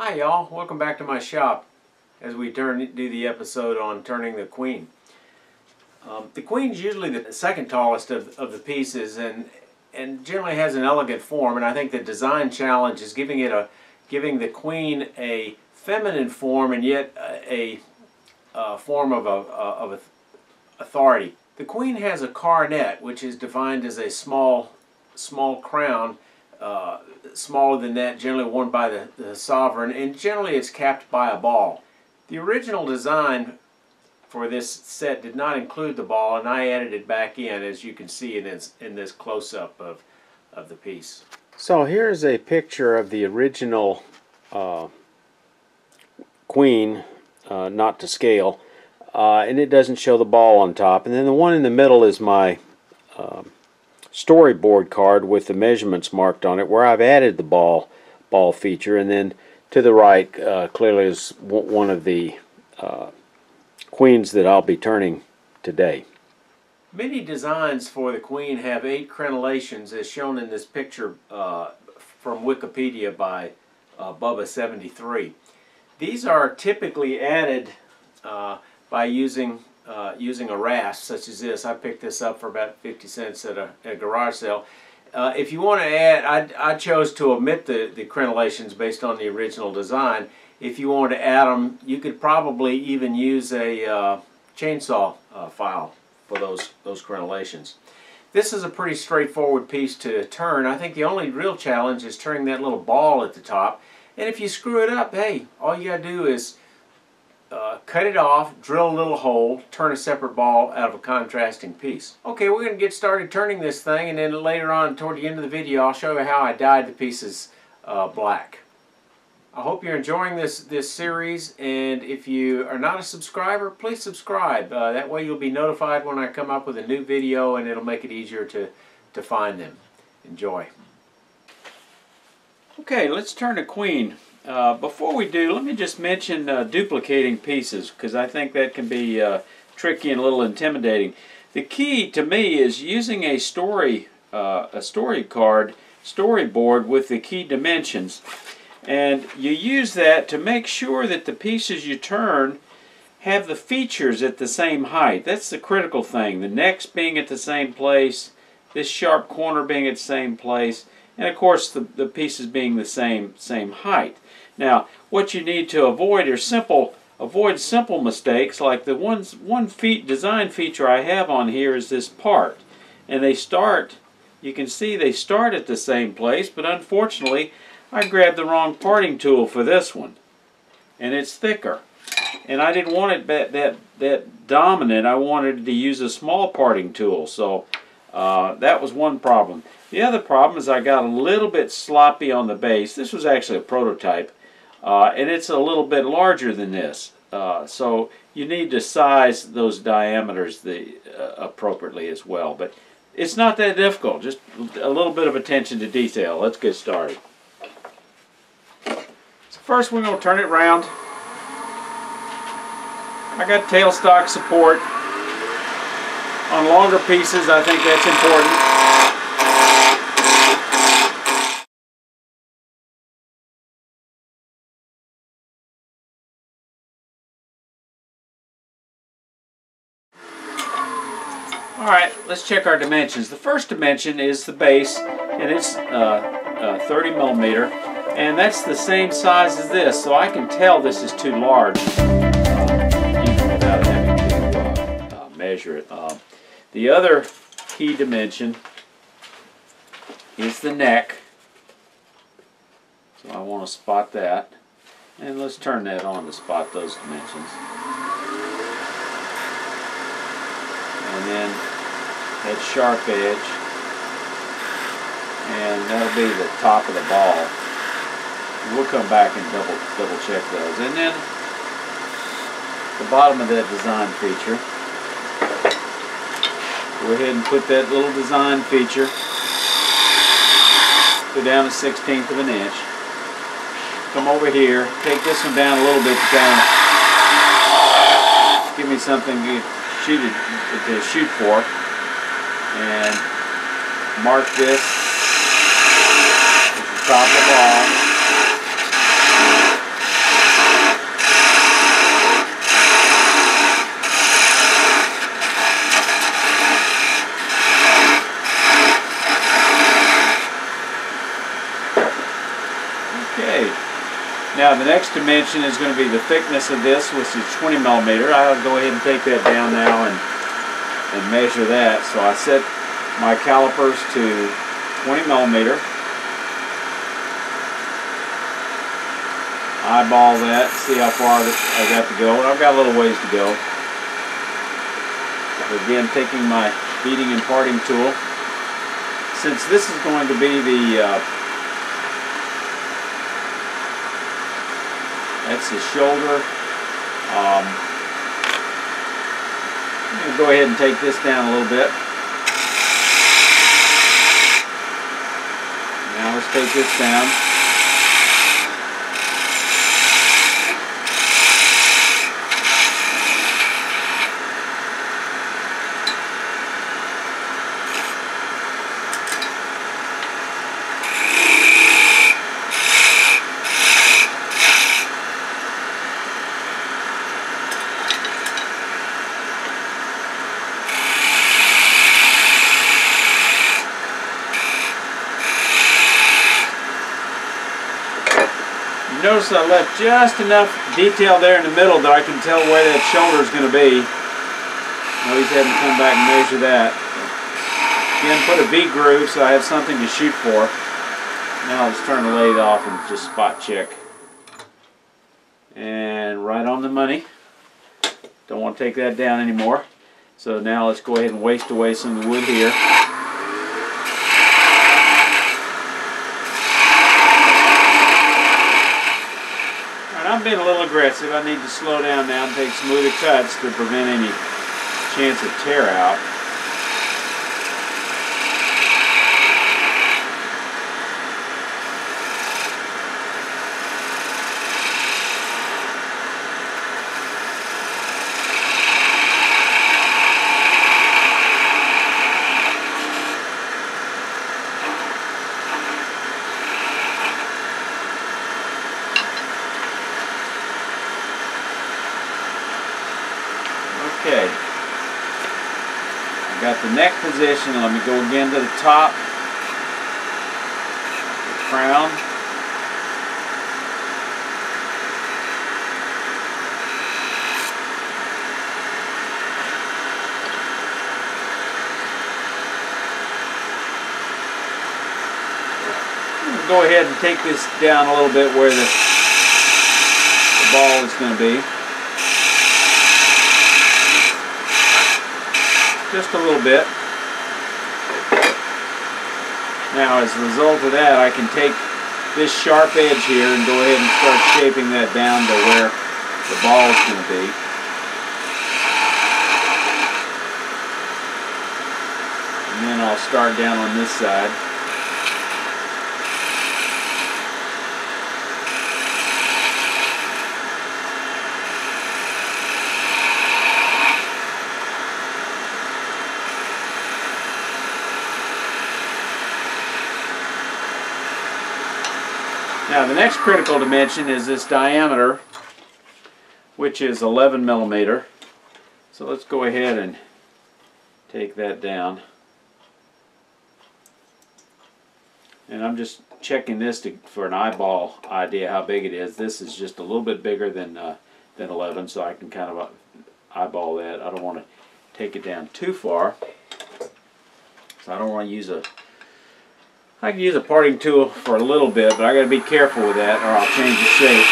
Hi y'all, welcome back to my shop as we do the episode on turning the Queen. The Queen's usually the second tallest of the pieces and generally has an elegant form, and I think the design challenge is giving the Queen a feminine form and yet a form of authority. The Queen has a coronet, which is defined as a small crown, smaller than that, generally worn by the sovereign, and generally it's capped by a ball. The original design for this set did not include the ball, and I added it back in, as you can see in this close-up of the piece. So here's a picture of the original Queen, not to scale, and it doesn't show the ball on top. And then the one in the middle is my storyboard card with the measurements marked on it, where I've added the ball feature, and then to the right clearly is one of the queens that I'll be turning today. Many designs for the Queen have 8 crenellations, as shown in this picture from Wikipedia by Bubba73. These are typically added by using a rasp such as this. I picked this up for about 50 cents at a garage sale. If you want to add, I chose to omit the crenellations based on the original design. If you want to add them, you could probably even use a chainsaw file for those crenellations. This is a pretty straightforward piece to turn. I think the only real challenge is turning that little ball at the top. And if you screw it up, hey, all you gotta do is cut it off, drill a little hole, turn a separate ball out of a contrasting piece. Okay, we're going to get started turning this thing, and then later on toward the end of the video I'll show you how I dyed the pieces black. I hope you're enjoying this series, and if you are not a subscriber, please subscribe. That way you'll be notified when I come up with a new video, and it'll make it easier to find them. Enjoy. Okay, let's turn to Queen. Before we do, let me just mention duplicating pieces, because I think that can be tricky and a little intimidating. The key to me is using a storyboard with the key dimensions, and you use that to make sure that the pieces you turn have the features at the same height. That's the critical thing. The necks being at the same place, this sharp corner being at the same place, and of course the pieces being the same height. Now, what you need to avoid are simple mistakes, like the design feature I have on here is this part. And they start, you can see they start at the same place, but unfortunately, I grabbed the wrong parting tool for this one. And it's thicker. And I didn't want it that dominant. I wanted to use a small parting tool, so that was one problem. The other problem is I got a little bit sloppy on the base. This was actually a prototype, and it's a little bit larger than this. So you need to size those diameters appropriately as well. But it's not that difficult. Just a little bit of attention to detail. Let's get started. So first we're going to turn it round. I got tailstock support. On longer pieces, I think that's important. Alright, let's check our dimensions. The first dimension is the base, and it's 30 millimeter, and that's the same size as this, so I can tell this is too large, even without having to measure it. The other key dimension is the neck, so I want to spot that, and let's turn that on to spot those dimensions. And then that sharp edge, and that'll be the top of the ball. We'll come back and double check those. And then the bottom of that design feature, go ahead and put that little design feature, go down a 1/16 of an inch, come over here, take this one down a little bit to kind of give me something to shoot for. And mark this at the top of the ball. next dimension is going to be the thickness of this, which is 20 millimeter. I'll go ahead and take that down now and measure that. So I set my calipers to 20 millimeter. Eyeball that, see how far I got to go, and I've got a little ways to go. Again, taking my beating and parting tool. Since this is going to be the that's the shoulder. I'm going to go ahead and take this down a little bit. Now let's take this down. Notice I left just enough detail there in the middle that I can tell where that shoulder is going to be. I always have to come back and measure that. Again, put a V-groove so I have something to shoot for. Now let's turn the lathe off and just spot check. And right on the money. Don't want to take that down anymore. So now let's go ahead and waste away some of the wood here. I'm being a little aggressive. I need to slow down now and take smoother cuts to prevent any chance of tear out. Got the neck position. Let me go again to the top, the crown. Go ahead and take this down a little bit where the ball is going to be. Just a little bit. Now as a result of that, I can take this sharp edge here and go ahead and start shaping that down to where the ball is going to be. And then I'll start down on this side. Now the next critical dimension is this diameter, which is 11 millimeter. So let's go ahead and take that down. And I'm just checking this for an eyeball idea how big it is. This is just a little bit bigger than 11, so I can kind of eyeball that. I don't want to take it down too far. So I don't want to use a I can use a parting tool for a little bit, but I got to be careful with that or I'll change the shape.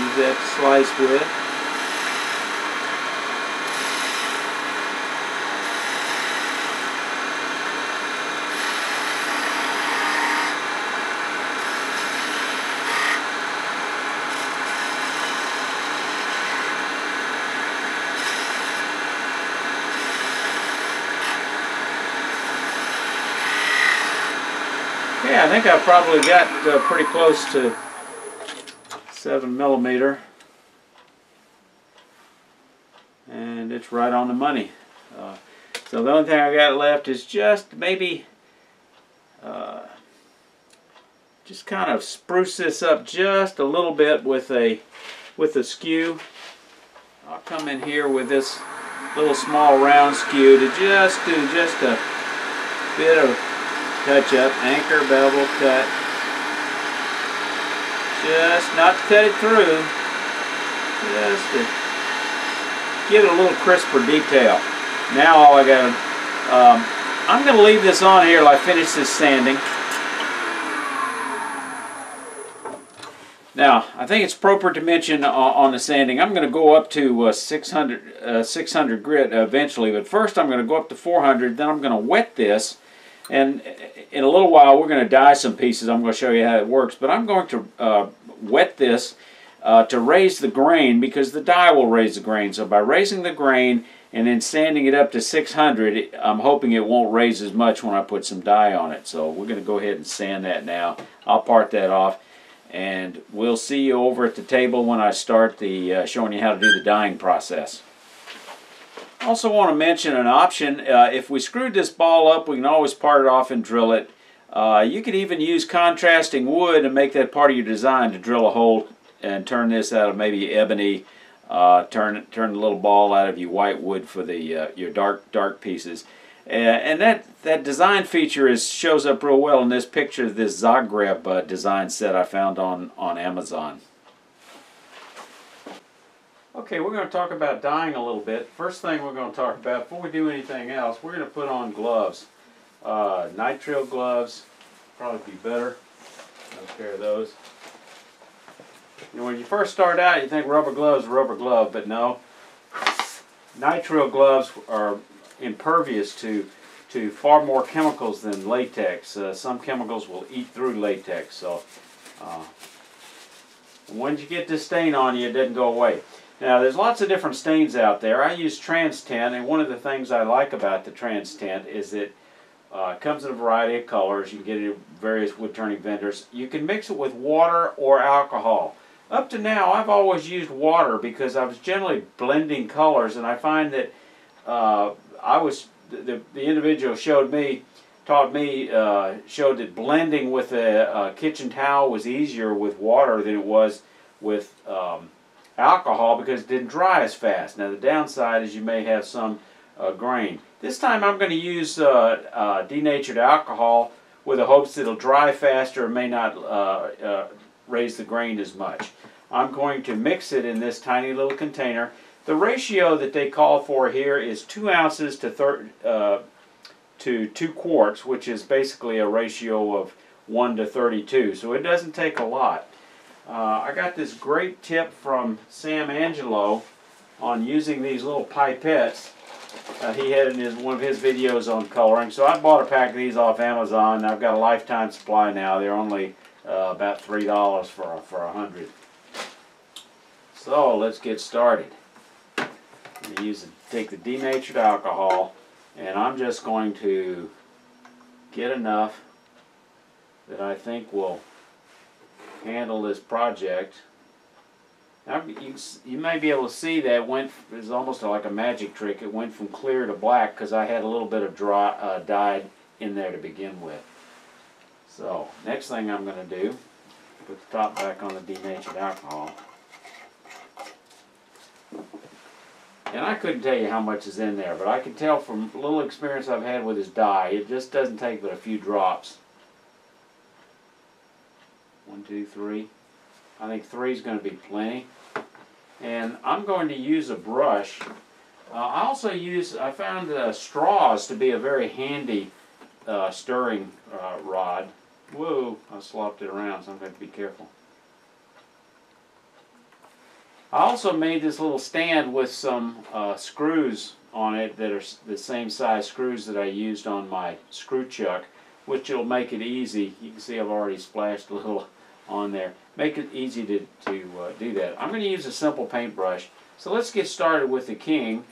use that slice with. Yeah, I think I probably got pretty close to 7mm, and it's right on the money. So the only thing I got left is just maybe just kind of spruce this up just a little bit with a skew. I'll come in here with this little small round skew to just do just a bit of touch up, anchor, bevel, cut. Just not to cut it through, just to get a little crisper detail. Now all I got, I'm going to leave this on here till I finish this sanding. Now I think it's appropriate to mention on the sanding, I'm going to go up to 600 grit eventually, but first I'm going to go up to 400, then I'm going to wet this. And in a little while we're going to dye some pieces. I'm going to show you how it works. But I'm going to wet this to raise the grain, because the dye will raise the grain. So by raising the grain and then sanding it up to 600, I'm hoping it won't raise as much when I put some dye on it. So we're going to go ahead and sand that now. I'll part that off. And we'll see you over at the table when I start the showing you how to do the dyeing process. I also want to mention an option. If we screwed this ball up, we can always part it off and drill it. You could even use contrasting wood and make that part of your design to drill a hole and turn this out of maybe ebony. Turn the little ball out of your white wood for the your dark pieces. And that design feature shows up real well in this picture of this Zagreb design set I found on Amazon. Okay, we're going to talk about dyeing a little bit. First thing we're going to talk about, before we do anything else, we're going to put on gloves. Nitrile gloves, probably be better. Take care of those. You know, when you first start out, you think rubber gloves, rubber glove, but no. Nitrile gloves are impervious to far more chemicals than latex. Some chemicals will eat through latex, so once you get this stain on you, it doesn't go away. Now, there's lots of different stains out there. I use Trans Tint, and one of the things I like about the Trans Tint is that it comes in a variety of colors. You can get it at various wood-turning vendors. You can mix it with water or alcohol. Up to now, I've always used water because I was generally blending colors, and I find that the individual showed that blending with a kitchen towel was easier with water than it was with alcohol, because it didn't dry as fast. Now the downside is you may have some grain. This time I'm going to use denatured alcohol with the hopes that it'll dry faster and may not raise the grain as much. I'm going to mix it in this tiny little container. The ratio that they call for here is 2 ounces to 2 quarts, which is basically a ratio of 1 to 32, so it doesn't take a lot. I got this great tip from Sam Angelo on using these little pipettes he had in one of his videos on coloring. So I bought a pack of these off Amazon, and I've got a lifetime supply now. They're only about $3 for 100. So let's get started. I'm gonna take the denatured alcohol, and I'm just going to get enough that I think will handle this project. Now, you may be able to see that it was almost like a magic trick. It went from clear to black because I had a little bit of dyed in there to begin with. So next thing I'm going to do, put the top back on the denatured alcohol. And I couldn't tell you how much is in there, but I can tell from little experience I've had with this dye, it just doesn't take but a few drops. 1, 2, 3. I think 3 is going to be plenty. And I'm going to use a brush. I also found straws to be a very handy stirring rod. Whoa, I slopped it around, so I'm going to have to be careful. I also made this little stand with some screws on it that are the same size screws that I used on my screw chuck, which will make it easy. You can see I've already splashed a little on there. Make it easy to do that. I'm going to use a simple paintbrush. So let's get started with the king.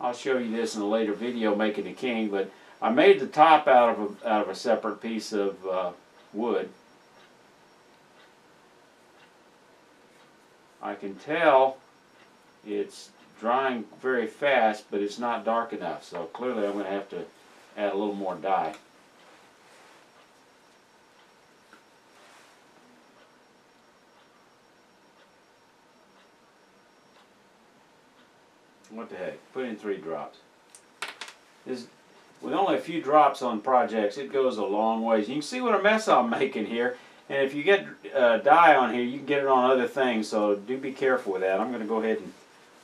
I'll show you this in a later video, making the king, but I made the top out of a separate piece of wood. I can tell it's drying very fast, but it's not dark enough, so clearly I'm going to have to add a little more dye. What the heck, put in 3 drops. This, with only a few drops on projects, it goes a long ways. You can see what a mess I'm making here. And if you get dye on here, you can get it on other things, so do be careful with that. I'm going to go ahead and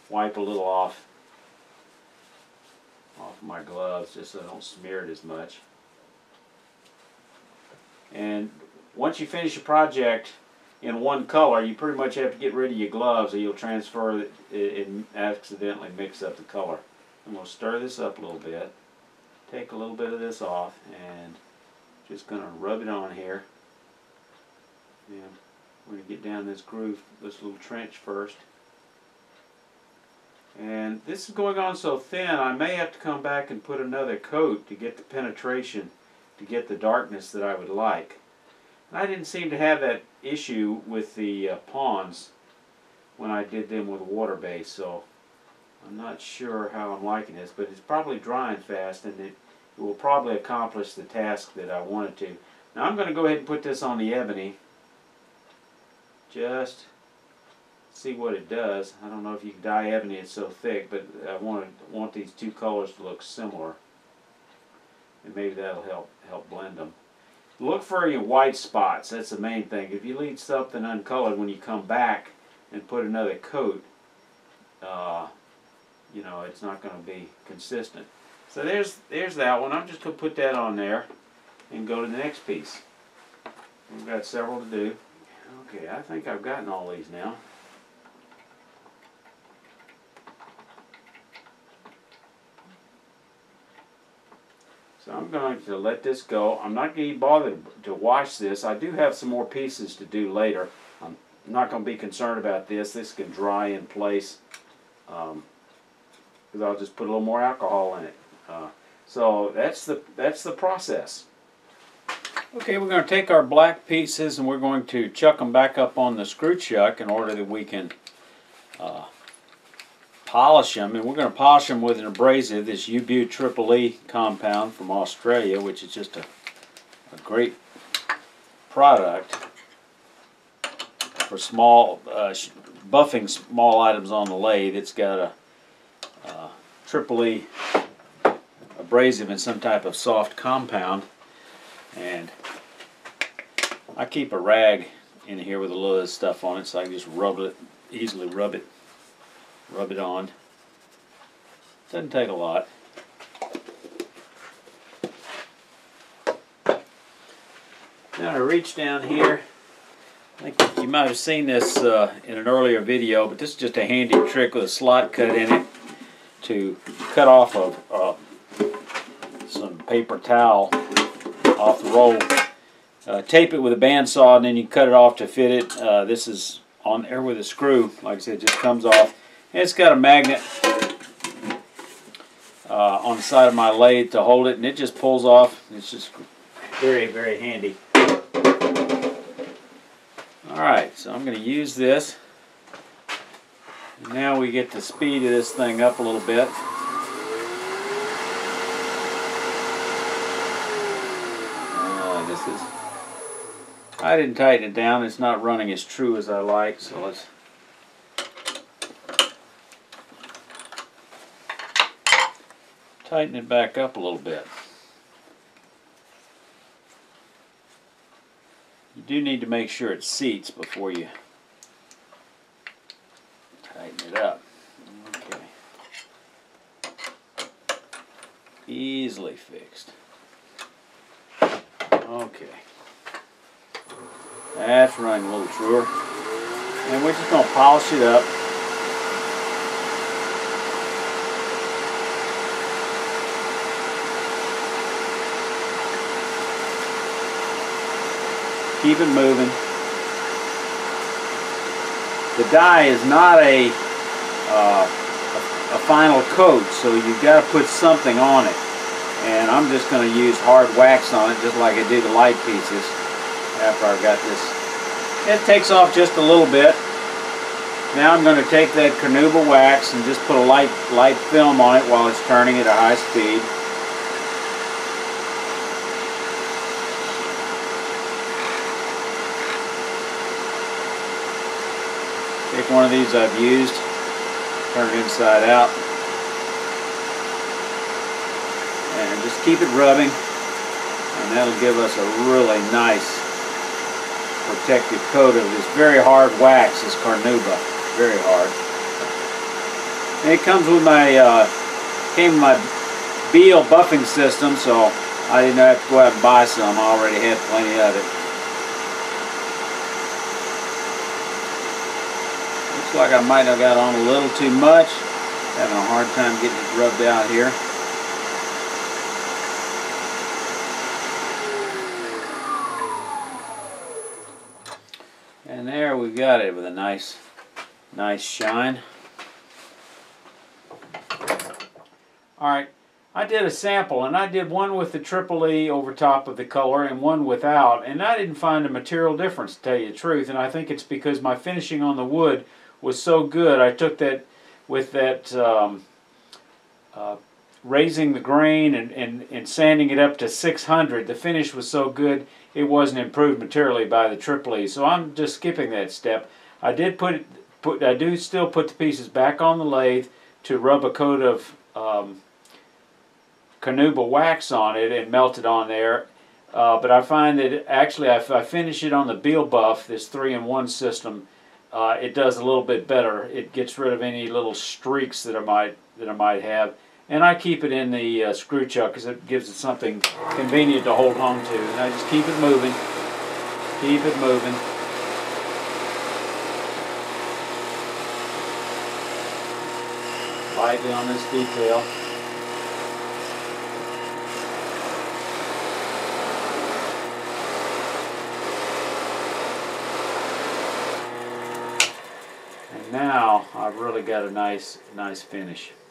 wipe a little off my gloves just so I don't smear it as much. And once you finish a project in one color, you pretty much have to get rid of your gloves or you'll transfer it and accidentally mix up the color. I'm going to stir this up a little bit, take a little bit of this off, and just going to rub it on here. And we're going to get down this groove, this little trench first. And this is going on so thin, I may have to come back and put another coat to get the penetration, to get the darkness that I would like. And I didn't seem to have that issue with the ponds when I did them with water base, so I'm not sure how I'm liking this, but it's probably drying fast and it will probably accomplish the task that I wanted to. Now I'm going to go ahead and put this on the ebony. Just see what it does. I don't know if you can dye ebony, it's so thick, but I want these two colors to look similar. And maybe that'll help blend them. Look for your white spots, that's the main thing. If you leave something uncolored when you come back and put another coat, you know, it's not going to be consistent. So there's that one. I'm just going to put that on there and go to the next piece. We've got several to do. Okay, I think I've gotten all these now. So I'm going to let this go. I'm not going to bother to wash this. I do have some more pieces to do later. I'm not going to be concerned about this. This can dry in place because I'll just put a little more alcohol in it. So that's the process. Okay, we're going to take our black pieces and we're going to chuck them back up on the screw chuck in order that we can polish them. And we're going to polish them with an abrasive, this U-Beaut EEE compound from Australia, which is just a great product for small, buffing small items on the lathe. It's got a EEE abrasive and some type of soft compound. And I keep a rag in here with a little of this stuff on it so I can just rub it, easily rub it on. Doesn't take a lot. Now I reach down here. I think you might have seen this in an earlier video, but this is just a handy trick with a slot cut in it to cut off some paper towel off the roll. Tape it with a bandsaw and then you cut it off to fit it. This is on there with a screw. Like I said, it just comes off. And it's got a magnet on the side of my lathe to hold it, and it just pulls off. It's just very, very handy. Alright, so I'm going to use this. And now we get the speed of this thing up a little bit. I didn't tighten it down. It's not running as true as I like, so let's tighten it back up a little bit. You do need to make sure it seats before you tighten it up. Okay. Easily fixed. Okay. That's running a little truer. and we're just going to polish it up. Keep it moving. The dye is not a a final coat, so you've got to put something on it. And I'm just going to use hard wax on it, just like I do the light pieces. After I've got this, it takes off just a little bit. Now I'm going to take that carnauba wax and just put a light film on it while it's turning at a high speed. Take one of these I've used, turn it inside out, and just keep it rubbing, and that'll give us a really nice protective coat of this very hard wax, this carnauba, very hard. And it comes with my, came with my Beale buffing system, so I didn't have to go out and buy some. I already had plenty of it. Like I might have got on a little too much. Having a hard time getting it rubbed out here. And there we got it with a nice shine. Alright, I did a sample, and I did one with the triple E over top of the color and one without, and I didn't find a material difference, to tell you the truth, and I think it's because my finishing on the wood was so good. I took that with that raising the grain and sanding it up to 600. The finish was so good it wasn't improved materially by the triple E. So I'm just skipping that step. I did still put the pieces back on the lathe to rub a coat of carnauba wax on it and melt it on there. But I find that actually if I finish it on the Beale buff, this 3-in-1 system, it does a little bit better. It gets rid of any little streaks that I might have, and I keep it in the screw chuck because it gives it something convenient to hold on to. And I just keep it moving, keep it moving. Lightly on this detail. Now I've really got a nice finish.